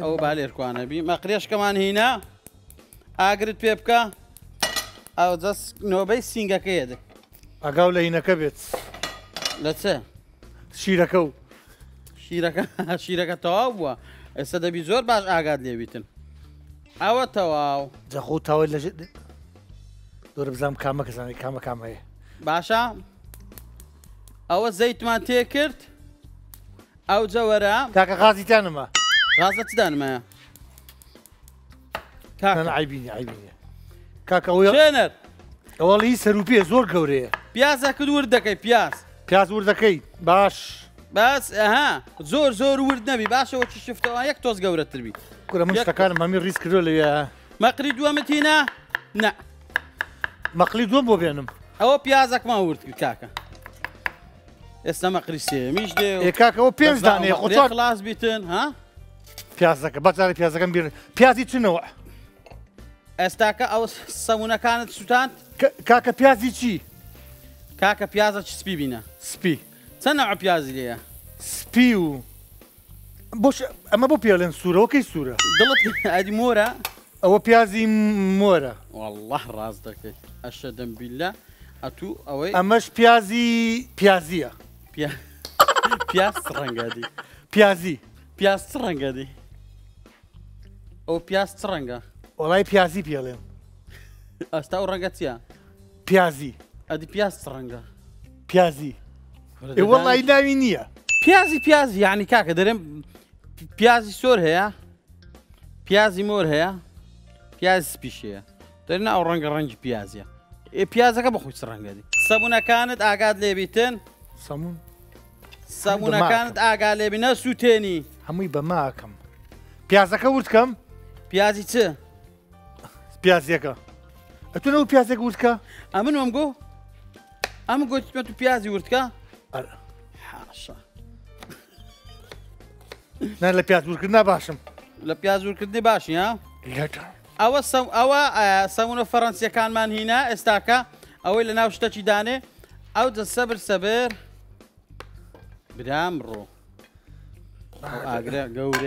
او باليركو انا بي مقريش كمان هنا اقرت بيبكا او داس نوبي سينغا كيد اقاو لينا كبت لا تسى شيركو شيركا شيركا تاوا السدا بيزور باش اقاد لي بيتن او تاوا زخو تاوا لا جد دور بزام كاما كزاني كاما كاما هي باشا او زيت ما تيكرت او زورا كاكا غازي تانما غازي تانما كاكا عيبيني عيبيني كاكاويا شنر والله سروبيه زور قوريه بياز اكل وردكي بياز بياز وردكي باش بس اها زور زور ورد نبي باش وش شفته ياك توز قوره تربي كره مستكان ما مين ريسك ولا مقلي دوامت هنا لا مقلي دوام بو بينهم او بيازك ما ورد كاكا استا مقلي سيميش دي كاكا او بينز داني خطوه خلاص بيتن ها بيازك بطاري بيازك بير بيازي تنوع استاكا او سمونه كانت سوتان كاكا بيازي شي كاكا بيازا سبي بينا سبي صنع بيازي ليا سبيو بوش اما بو بيالن صوره اوكي صوره ضلت ادي مورا او بيازي مورا والله رازدك اشهد بالله اتو اوي اماش بيازي بيازيا بياز بياز رنغادي بيازي بياز رنغادي او بياز رنغا والله بيازي بيالين أستاو رانغاتيا بيازي أدي بياز رانغا بيازي إي والله إلا منية بيازي بيازي يعني كاكا دريم بيازي سور هي بيازي مور هي بيازي سبيش هي درينا أو رانغا رانج بيازي إي بيازك بخوش رانغا دي صابونة كانت أقعد لي بيتن صابون صابونة كانت أقعد لي بينا سوتيني همي بماكم بيازك ورد كم بيازي تي بيازيكا أتونو بيازيك ورتكا؟ أمنو أمجو؟ أمجو تسمعتو بيازي ورتكا؟ ألا حاشا نا لا بياز وركدنا باشم لا بياز وركدنا باشي ها؟ لا أوا سو أوا سونا فرنسيا كان مان هنا استاكا أو إلا ناوش تاكي داني أو دا صبر صبر بدامرو أقرأ قوري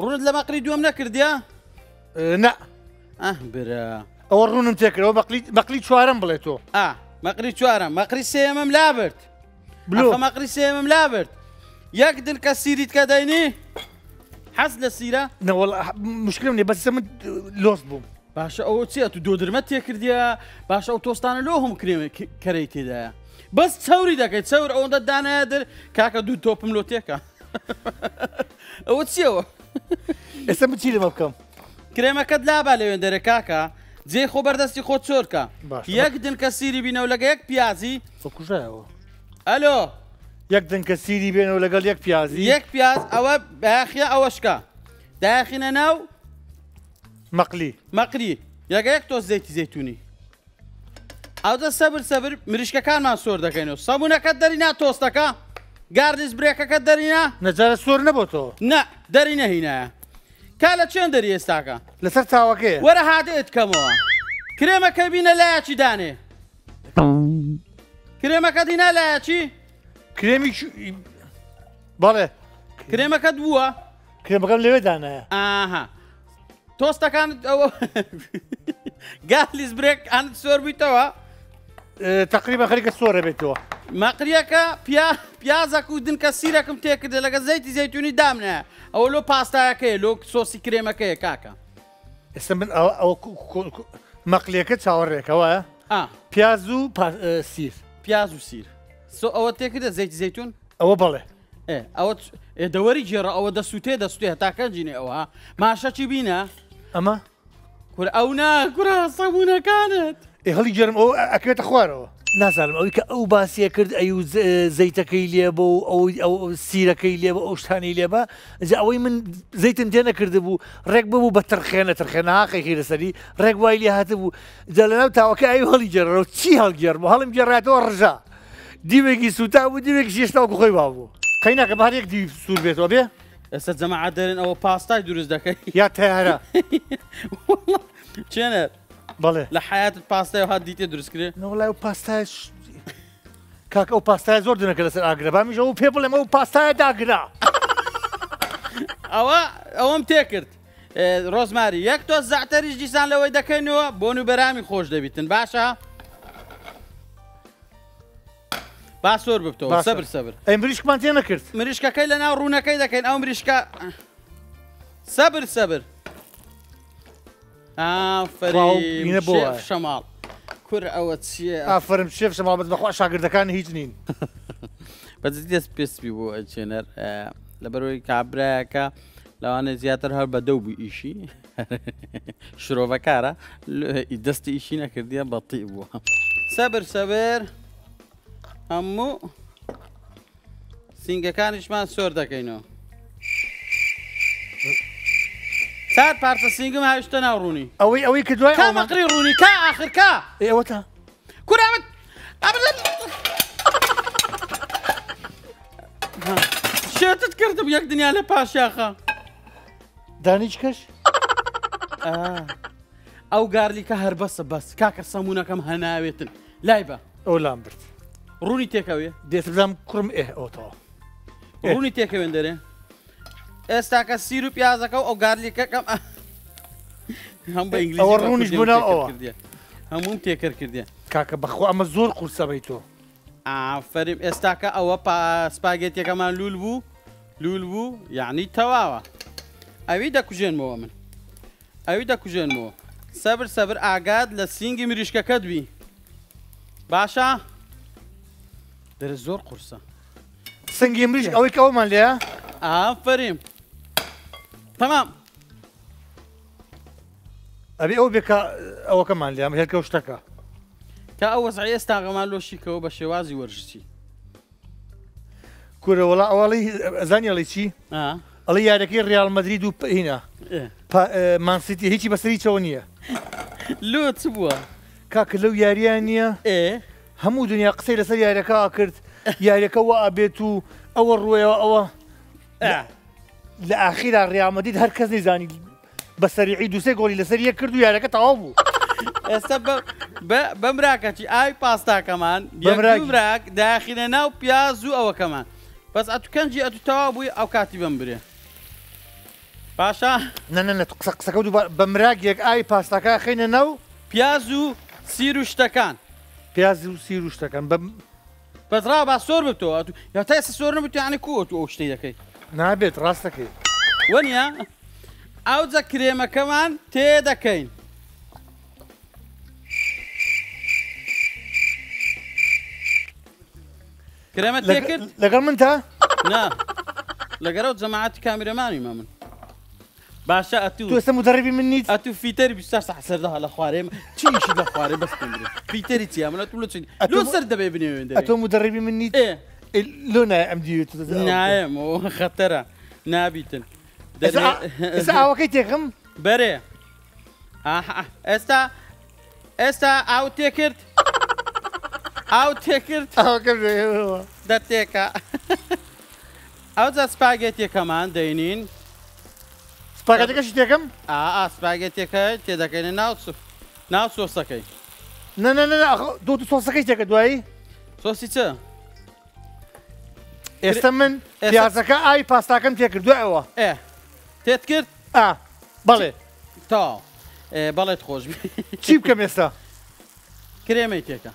رونالد لما قريد يوم نكرديا نا اه برا او رونم تكرو مقليد مقليد شوارم بليتو اه مقري شوارم مقري سيمم لابرت بلو مقري سيمم لابرت يقدر كسيري كديني حسن السيره لا والله مشكله مني بس لوس بوم باشا او تسيت دودر ما تكرديا باشا او توستان لهم كريم كريتي دا بس تصوري داك تصور او دا نادر كاكا دو توب ملوتيكا او تسيو اسم تشيلي مبكم كريمه كد لابا لوين دري كاكا زي خبر دستي خود سوركا يقدر كسيري بينا ولا ياك بيازي فكوجاو الو يقدن كسيري بينه ولا قال يك بيازي يك بياز او باخيا او اشكا داخنا ناو مقلي مقلي يا جاك تو زيت زيتوني او ده صبر صبر مريشكا كان منصور دكينو صابونه كدرينا توستكا جاردز بريكا كدرينا نزال السور نبوتو لا درينا هنا كالا شن دري استاكا لسرتها وكيه ورا هادئت كموا كريمه كبينا لا شي داني كريمه كدينا لا شي كريمي شو بله كريمة كدوه كريمة كم ليه دانه آها توستا كان أو جالس بريك عند السور بيتوا تقريبا خليك السور بيتوا ما قريكا بيا بيازا كودن كسيرة كم تأكل لقى زيت زيتوني دامنا أو لو باستا كي لو صوص كريمة كي كاكا استمن أو أو ما قريكا تشاوريك هو آه بيازو سير بيازو سير سو أو تأكل زيت زيتون أو بله إيه أو دوري جرا أو دسوتة دسوتة تأكل جيني أوها ما شتى بينا أما كره أونا كره صابونة كانت إيه هلي جرم أو أكلت أخواره نزلم أو يك أو باسية كرد أيو زيت كيليا بو أو أو سيرة كيليا بو أو شتاني ليا با إذا أوي من زيت إنتينا كرد بو ركبه بو بترخينا ترخينا هاك كير سري ركبه ليا هاتبو إذا لنا بتوقع أيو هلي جرا وشي هالجرم هلم جرات ورجع ديمكي سوتا وديمكي شيشتا وكوي بابو قينا كبار يك دي سور بيت وبي اسد جماعه دارين او باستا يدرس دك يا تهرا والله شنو بله لحياه الباستا وهاد دي تدرس كري والله باستا كاك او باستا زور دنا كلاس اقربا مش او بيبل ما باستا داغرا اوا اوم تكرت روزماري يك توزع تريج جسان لو دكنوا بونو برامي خوش دبيتن باشا باسور ببتو صبر صبر امريشك ما انتي نكرت مريشكا كاين انا رونا كاين كاين او مريشكا صبر صبر افريم شيف شمال كره اوتسي افريم شيف شمال ما تبقاش شاقر دكان هيجنين بزيد سبيس بيو الجنر لبروي كابراكا لو انا زياتر بدو بشي شروفا كارا دستي شي نكردي بطيء بو صبر صبر امو سینگه کانش من سرده که اینو سر پرسه سینگه من هشته نو رونی اوی اوی که دوی اومد که مقری رونی که آخر که ای اوتا کوره امد امد شیطت کردم یک دنیا لپاش یخا دانیچ کش او گارلی که هر بس بس که که سمونه کم هنویتن لایبه او لامبرت روني تكاوي ديسلام كرم ايه اوتو روني تكاوي ندري استاكا سيروب يازاكو او غارليكا كم هم بانجليزي او روني بنا او هموم تكر كرديا كاكا بخو اما زور قرصه بيتو عفريم استاكا او با سباغيتي كمان لولبو لولبو يعني تواوا اويدا كوجين مومن اويدا كوجين مو صبر صبر اعقاد لسينجي مريشكا كدبي باشا در زور قرصه سنگی مریش اوی که او من لیا آفرین تمام ابي او بکا او که من لیا مجل که اوشتا که که او وزعی استاغ من لوشی که او بشوازی ورشتی کوره والا اولی زنی علی چی؟ آه علی یادکی ریال مدرید و اینا من سیتی هیچی بسری چونیه لو تبوا کاک لو یاریانیه اه همو دنيا قصيرة سريع ركاكرت يا ركوا أبيتو أو الرويا أو لآخرها ريال مدريد هر کس نزانی بسریعی دو سه گلی لسریع کرد و یارکه تابو. استب ب بمراکتی ای پاستا کمان یک بمراک داخل ناو پیازو او کمان. بس اتو کنجی اتو تابوی او کاتی بمبره. باشا. نه نه نه تقصق کودو بمراک یک ای پاستا که خیلی ناو پیازو سیروش تکان. پیازو سیروش تکان بم. بس راه با سور بتو یا تا اس سور نبتو یعنی کو تو اوشته یکی. نابت راستك ونيا او ذكريمه كمان تيدكين كريمه تذكر لقر منتها لا لقروا جماعه كاميرماني مامن باشا اتو تو اسم مدربي مني اتو فيتر بيستر صح سردها الاخواري تشي شي الاخواري بس فيتر تي عملت لو سرد بابني اتو مدربي مني ايه لونه أمديوت نعم وخطرة نابيتن إسا وقتكم بري آه إسا إسا أو تكرت أو تكرت أو كم ده تكا أو ذا سباجيتي كمان دينين سباجيتي كش تكم آه آه سباجيتي كه تدا كين ناوس ناوس وصاكي نا نا نا أخو دو توصاكي تكا دواي توصيته استمن پیازەکە ئای پاستاکەم تێکردووە ئێ تێت کرد ئا بەڵێ تا بەڵێت خۆش چی بکەم ئێستا کرێمەی تێکە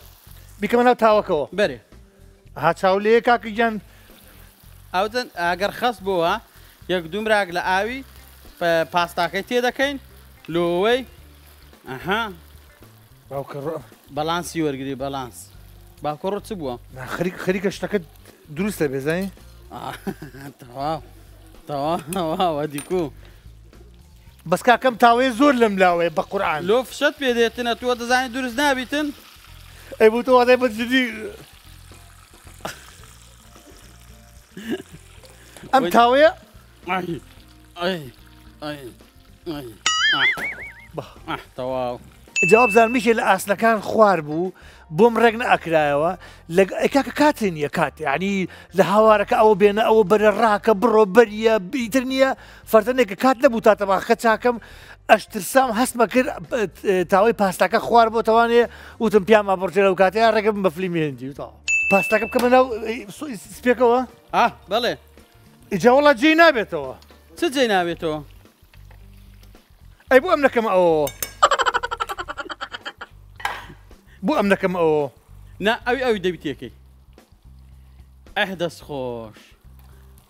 بیکەمە ناو تاوەکەوە بەرێ ها چاولێ کاکی گیان ئەوتن ئەگەر خەست بووە یەک دوم ڕاک لە ئاوی پاستاکەی تێدەکەین لۆوەی ئەها باوکە بەڵانسی وەرگری بەڵانس باوکە ڕۆ چ بووە خەریکە شتەکەت دروست بزنی؟ آه تاوا تاوا تاوا ودیکو. بس که کم تاوی زور لملاوی با قرآن. لوف شد پیدا تن تو از این درست نبیتن. ای بو تو ادای بدی. ام تاوی؟ ای ای ای ای. با تاوا. جواب زن میشه اصلا کان خوار بو. بوم رجن أكراوا لق كاتين يا كات يعني لهوارك أو بين أو برراك برو بريا بيترنيا فرتنك كات لبوتا تبع خدشاكم أشترسام هست مكر تاوي باستاك خوار بو تواني وتنبيام أبورتيلا وكاتي أركب مفلمين دي وطا باستاك كمان أو سبيكوا آه بله إجا والله جينا بيتوا شو جينا بيتوا أي بو أملك ما أو بو أمنا كم أو نا أوي أوي دبيتيكي أحدث خوش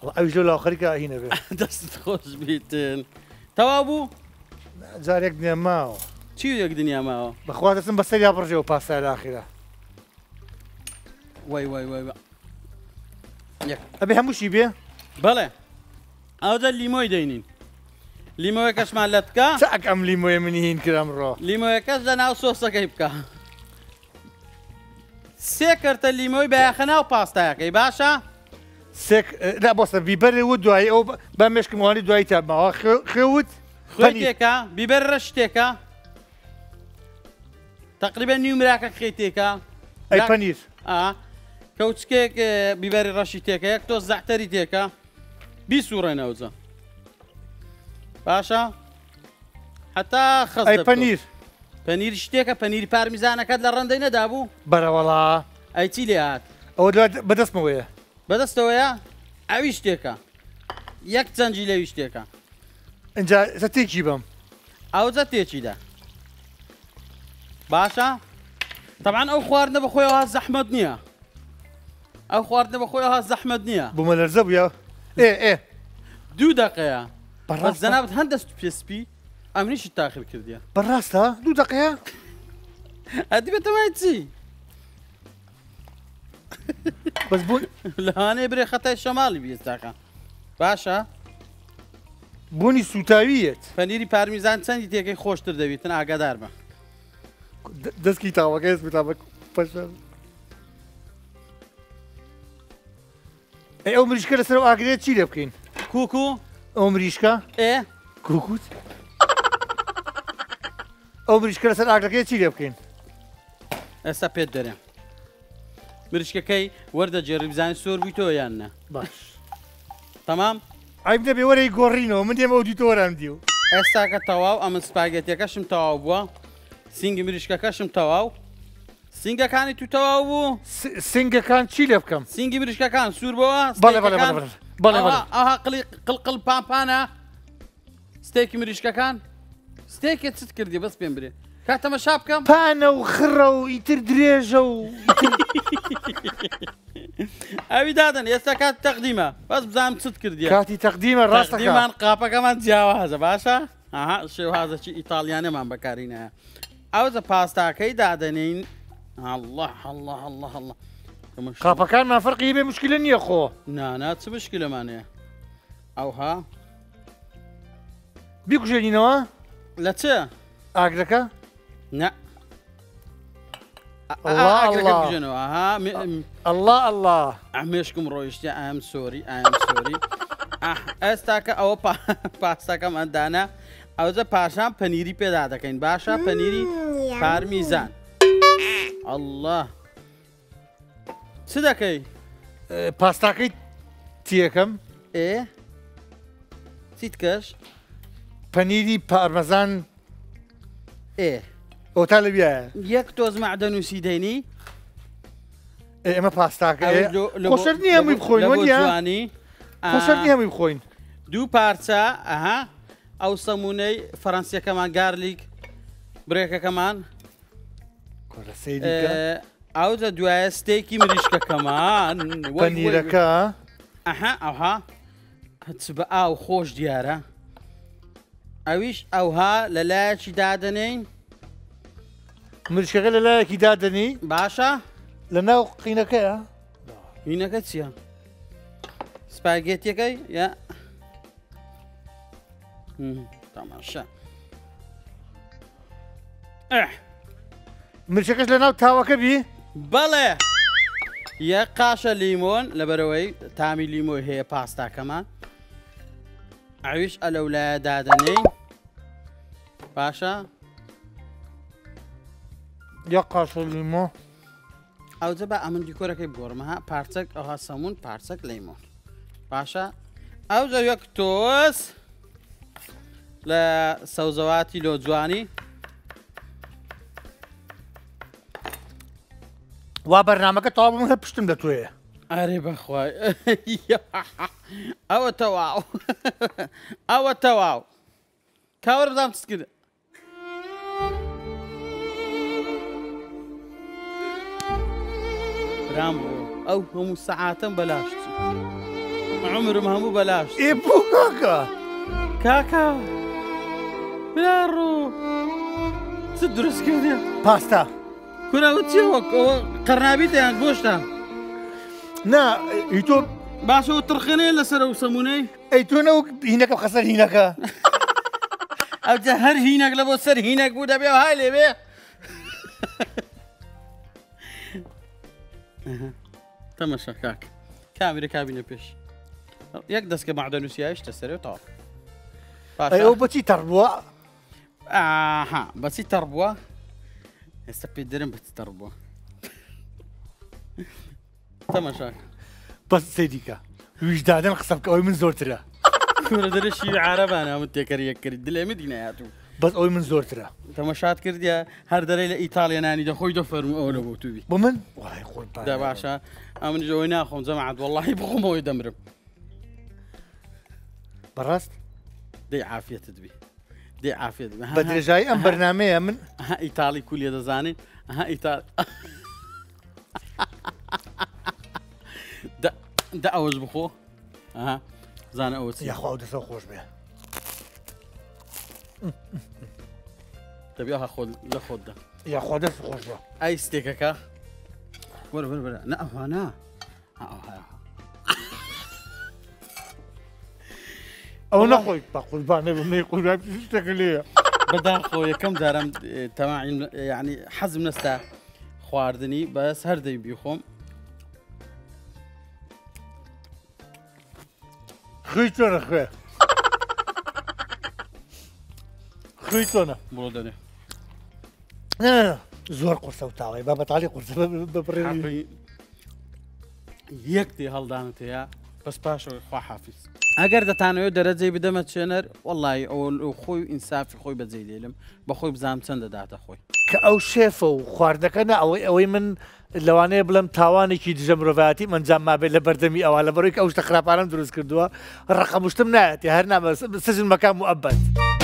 والله أوي جولة آخرك هنا بيه أحدث خوش بيتين توا أبو جار يك دنيا ماو شو يك دنيا ماو بخوات اسم بس اللي أبرجه وباسة الآخرة واي واي واي يك أبي هموش يبيه بله هذا الليمو يدينين ليمو يكش معلتك ساك أم ليمو يمنيين كلام را ليمو يكش لنا وصوصك يبكى سكرت الليموي بأخنا وباستاكي باشا سك لا بص بيبر ودواي أو بمشك مواني دواي تبع خوت خوتيكا بيبرشتيكا تقريبا نيوم راكك خيتيكا أي بنير آه كوتشكيك بيبر رشتيكا يكتوز زعتريتيكا بيسورة نوزة باشا حتى خص أي بنير پنیر شتێکە پەنیری پارمیزانەکەت لە ڕەندەی نەدابوو؟ بەرەوەڵا ئەیچی لێات ئەوە بەدەستمەوەیە بەدەستەوەیە ئەوی شتێکە یەک چەنجی لەوی شتێکە ئەجا زەتێکی بم ئەو زەتێکیدا باشە؟ تەبعان ئەو خواردنە بە خۆیەوە زەحمەت نییە ئەو خواردنە بە خۆیەوە زەحمەت نییە بوومە لەرزە بووە؟ ئێ ئێ دوو دەقەیە بەڕاست زەنابەت هەندەست پێسپی امنيش تاخر كرديا بالراس ها دو دقيقه ادي بتمايتي بس بو لهاني بري خطا الشمال بيستاكا باشا بوني سوتاويت پنيري پارميزان چند تيكي خوشتر دويتن اگا درما دسكي تاوا كيس بتابك باشا اي عمريشكا لسرو اگري چي لبكين كوكو عمريشكا ايه كوكوت او بریشکە لەسەر ئاگرەکەی چی لێ بکەین؟ ئێستا پێت دەرێم بریشکەکەی وەردەجێڕی بزانین سۆر بووی تۆ یان نە باش تەمام عیب نبی وری گورینو من دیم اودیتورم دیو. استا که تاو، آمین سپاگتی کشم تاو بوا. سینگ میریش کشم تاو. سینگ کانی تو تاو بو. سینگ کان چی لب کم؟ سینگ میریش کان سور بوا. بالا بالا بالا بالا. بالا بالا. آها قل قل قل پان پانه. ستیک میریش کان. ستیکت چت کردی بس بیم بری. که تما شاب کم؟ پانه و خره و ایتر دریج و. أبي دادن يستكاد تقديمه بس بزعم صدق كرديا كاتي تقديمه راسك تقديمه قابا كمان جاوهزه باشا اها شو هذا شيء ايطالياني ما بكارينها اوزا باستا كي دادنين الله الله الله الله قابا كان ما فرق يبي مشكله ني اخو نا نا تس مشكله ماني او ها بيكو جينوا لا تشا اكدك لا الله الله الله الله عميشكم رويشتي ام سوري ام سوري اه استاك او باستا كمان دانا اوزا باشا بنيري بيدا دكين باشا بنيري بارميزان الله صدقي باستاكي تيكم ايه سيتكش بنيري بارميزان ايه وطالبيا ياك توز معدن وسيديني اي ما باستاك اي خسرني هم يبخوين ونيا خسرني هم يبخوين دو بارتا اها او صموني فرنسيا كمان جارليك بريكا كمان كورا سيديكا او دويا ستيكي مريشكا كمان بنيركا اها اوها هتسبقا وخوش ديارة اويش اوها للاشي دادنين مش غير لا كي دادني باشا لنا قينكه قينكه سباغيتي كاي يا امم تماشا اه مش غير لنا تاوكبي بله يا قاشه ليمون لبروي تامي ليمون هي باستا كمان عيش الاولاد دادني باشا يقاش الليمون او تبع امن ديكورا كيبغور مها بارتك او سمون بارتك ليمون باشا او ذا يكتوس لا سوزواتي لو جواني وا برنامجك طاب من بشتم دتويه قريب اخوي او تواو او تواو كاور دام تسكر رامبو او هم ساعات بلاشت عمر ما هم بلاشت اي بو كاكا كاكا بلارو تدرس كده باستا كنا وتيو قرنابيته انغوشتا نا ايتو باشو ترخيني لسرو سموني ايتونو هناك خسر هناك او جهر هناك لبو سر هناك بودا بي هاي لي بي تماشا كاك كاميرا كابينه بيش يقدس كمعدنوسيا ايش تسري طاب ايو بتي تربوا اها بتي تربوا هسه بيدرم بتي تربوا تماشا بس سيديكا وجدان قسمك اوي من زورترا ولا دري شي عرب انا متكري كري دلي مديناتو بس اوي من زورترا تماشات كرديا هر دري لايطاليا ناني دا خوي دفر اولو بوتوبي بمن والله خوي دا باشا امن جوينا خوم جماعه والله بخو مو يدمر برست دي عافيه تدبي دي عافيه بدري جاي ام برنامج من ها ايطالي كل يد زاني ها ايطالي دا دا اوز بخو اها زان اوز يا خو دا سو خوش بيه تبيها خود لا خود ده يا خود خوش ده اي ستيكك ورا ورا ورا لا هنا ها او نخوي باقول باني ما يقول تشتغليه بدا خويا كم دارم تماعي يعني حزم نستا خواردني بس هردي بيخوم خيتنا خويا خيتنا برودني لا لا زور قرصه وتاوي بابا تعليق قرصه ببريني يكتي هل دانتي يا بس باش خو حافظ اگر دەتانەوێت دەرەجەی بدەمە چێنەر وەڵڵای ئەو خۆی ئینسافی خۆی بەجێی دێلم بە خۆی بزانم چەند دەداتە خۆی کە ئەو شێفە و خواردەکە نە ئەوەی ئەوەی من لەوانەیە بڵم تاوانێکی دژە مرۆڤایەتی منجام مابێت لە بەردەمی ئەوە لە بەڕووی کە ئەو شتە خراپانەم دروست کردووە ڕقەمشتم نایەتی هەر نامە سجن مەکان مؤبەد.